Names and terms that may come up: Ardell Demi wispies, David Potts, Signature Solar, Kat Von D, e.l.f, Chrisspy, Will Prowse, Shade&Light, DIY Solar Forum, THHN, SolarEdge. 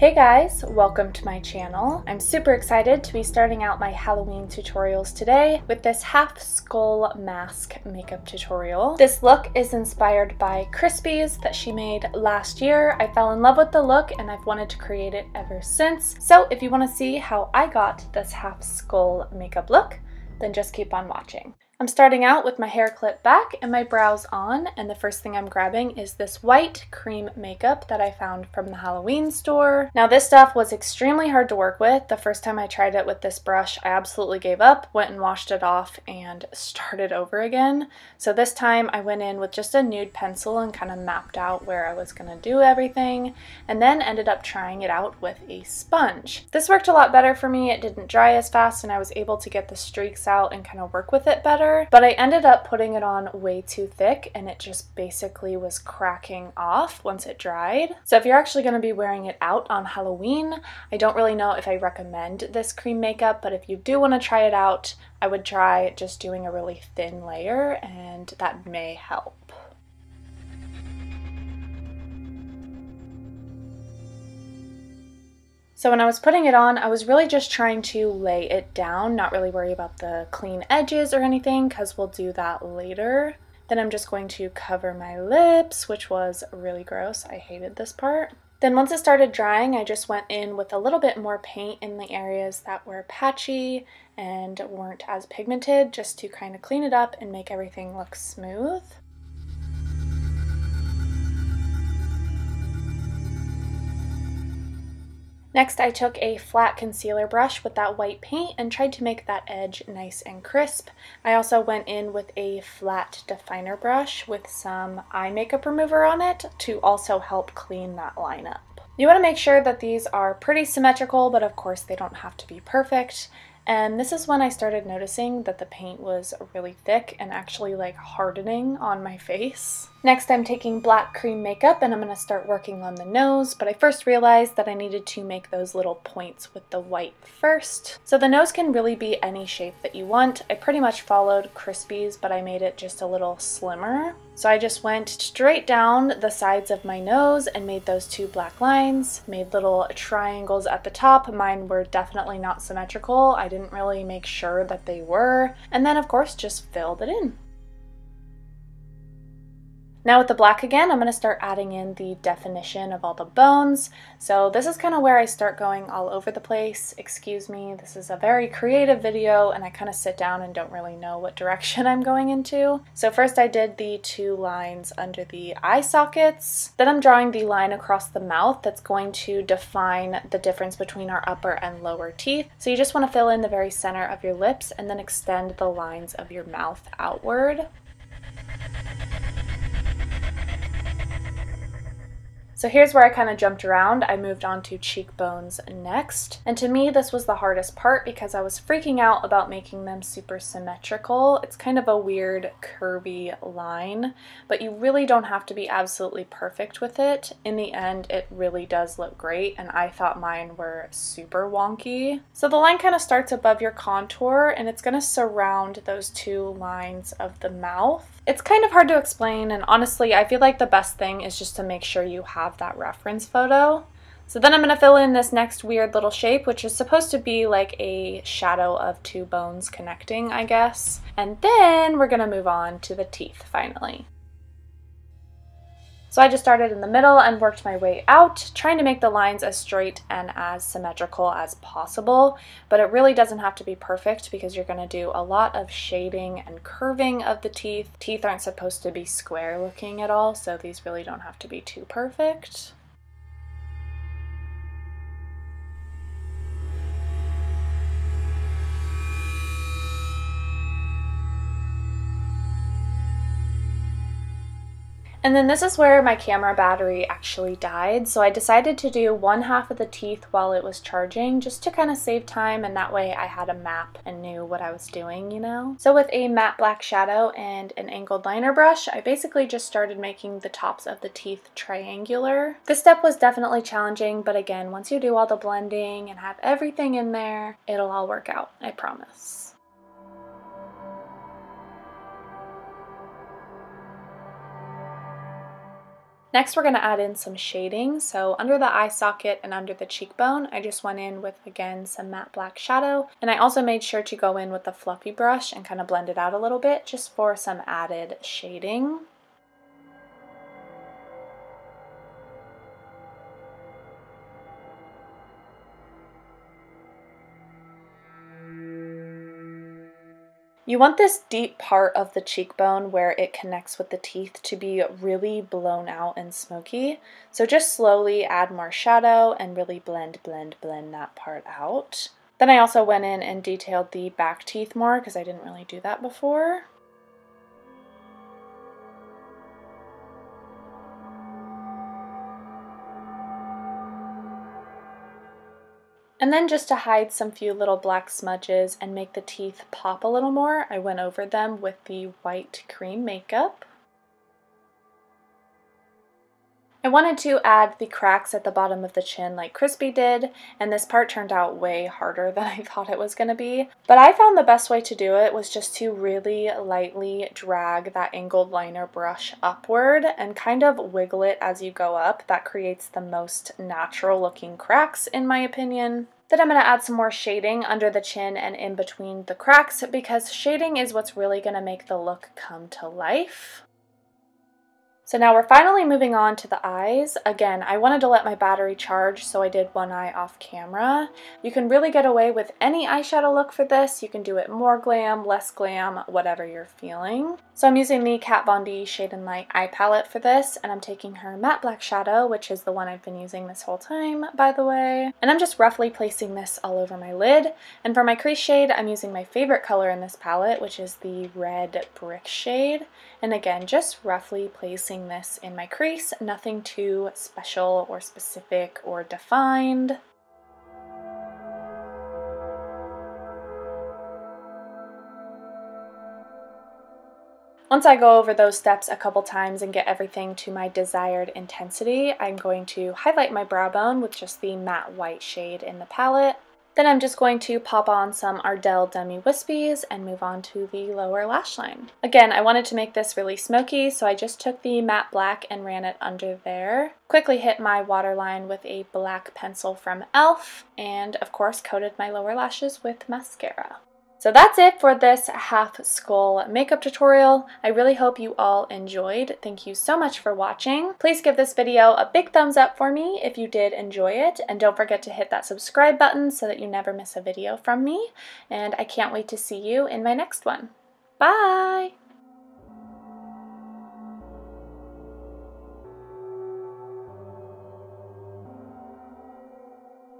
Hey guys, welcome to my channel. I'm super excited to be starting out my Halloween tutorials today with this half skull mask makeup tutorial. This look is inspired by Chrisspy's that she made last year. I fell in love with the look and I've wanted to create it ever since. So if you want to see how I got this half skull makeup look, then just keep on watching. I'm starting out with my hair clipped back and my brows on, and the first thing I'm grabbing is this white cream makeup that I found from the Halloween store. Now this stuff was extremely hard to work with. The first time I tried it with this brush, I absolutely gave up, went and washed it off and started over again. So this time I went in with just a nude pencil and kind of mapped out where I was gonna do everything, and then ended up trying it out with a sponge. This worked a lot better for me. It didn't dry as fast and I was able to get the streaks out and kind of work with it better. But I ended up putting it on way too thick and it just basically was cracking off once it dried. So if you're actually going to be wearing it out on Halloween, I don't really know if I recommend this cream makeup, but if you do want to try it out, I would try just doing a really thin layer and that may help. So when I was putting it on, I was really just trying to lay it down, not really worry about the clean edges or anything because we'll do that later. Then I'm just going to cover my lips, which was really gross. I hated this part. Then once it started drying, I just went in with a little bit more paint in the areas that were patchy and weren't as pigmented, just to kind of clean it up and make everything look smooth. Next, I took a flat concealer brush with that white paint and tried to make that edge nice and crisp. I also went in with a flat definer brush with some eye makeup remover on it to also help clean that line up. You want to make sure that these are pretty symmetrical, but of course they don't have to be perfect. And this is when I started noticing that the paint was really thick and actually like hardening on my face. Next, I'm taking black cream makeup and I'm going to start working on the nose, but I first realized that I needed to make those little points with the white first. So the nose can really be any shape that you want. I pretty much followed Chrisspy's, but I made it just a little slimmer. So I just went straight down the sides of my nose and made those two black lines, made little triangles at the top. Mine were definitely not symmetrical. I didn't really make sure that they were. And then of course, just filled it in. Now with the black again, I'm going to start adding in the definition of all the bones. So this is kind of where I start going all over the place. Excuse me, this is a very creative video and I kind of sit down and don't really know what direction I'm going into. So first I did the two lines under the eye sockets. Then I'm drawing the line across the mouth that's going to define the difference between our upper and lower teeth. So you just want to fill in the very center of your lips and then extend the lines of your mouth outward. So here's where I kind of jumped around. I moved on to cheekbones next. And to me, this was the hardest part because I was freaking out about making them super symmetrical. It's kind of a weird curvy line, but you really don't have to be absolutely perfect with it. In the end, it really does look great. And I thought mine were super wonky. So the line kind of starts above your contour and it's going to surround those two lines of the mouth. It's kind of hard to explain. And honestly, I feel like the best thing is just to make sure you have that reference photo. So then I'm going to fill in this next weird little shape, which is supposed to be like a shadow of two bones connecting, I guess. And then we're going to move on to the teeth finally. So I just started in the middle and worked my way out, trying to make the lines as straight and as symmetrical as possible, but it really doesn't have to be perfect because you're going to do a lot of shading and curving of the teeth. Teeth aren't supposed to be square looking at all, so these really don't have to be too perfect. And then this is where my camera battery actually died, so I decided to do one half of the teeth while it was charging just to kind of save time, and that way I had a map and knew what I was doing, you know? So with a matte black shadow and an angled liner brush, I basically just started making the tops of the teeth triangular. This step was definitely challenging, but again, once you do all the blending and have everything in there, it'll all work out, I promise. Next, we're going to add in some shading. So under the eye socket and under the cheekbone, I just went in with, again, some matte black shadow. And I also made sure to go in with the fluffy brush and kind of blend it out a little bit just for some added shading. You want this deep part of the cheekbone where it connects with the teeth to be really blown out and smoky. So just slowly add more shadow and really blend that part out. Then I also went in and detailed the back teeth more because I didn't really do that before. And then just to hide some few little black smudges and make the teeth pop a little more, I went over them with the white cream makeup. I wanted to add the cracks at the bottom of the chin like Chrisspy did, and this part turned out way harder than I thought it was going to be. But I found the best way to do it was just to really lightly drag that angled liner brush upward and kind of wiggle it as you go up. That creates the most natural looking cracks, in my opinion. Then I'm going to add some more shading under the chin and in between the cracks, because shading is what's really going to make the look come to life. So now we're finally moving on to the eyes. Again, I wanted to let my battery charge, so I did one eye off camera. You can really get away with any eyeshadow look for this. You can do it more glam, less glam, whatever you're feeling. So I'm using the Kat Von D Shade&Light eye palette for this, and I'm taking her matte black shadow, which is the one I've been using this whole time, by the way. And I'm just roughly placing this all over my lid. And for my crease shade, I'm using my favorite color in this palette, which is the red brick shade. And again, just roughly placing this in my crease, nothing too special or specific or defined. Once I go over those steps a couple times and get everything to my desired intensity, I'm going to highlight my brow bone with just the matte white shade in the palette. Then I'm just going to pop on some Ardell Demi Wispies and move on to the lower lash line. Again, I wanted to make this really smoky, so I just took the matte black and ran it under there. Quickly hit my waterline with a black pencil from e.l.f. and, of course, coated my lower lashes with mascara. So that's it for this half skull makeup tutorial. I really hope you all enjoyed. Thank you so much for watching. Please give this video a big thumbs up for me if you did enjoy it, and don't forget to hit that subscribe button so that you never miss a video from me, and I can't wait to see you in my next one. Bye!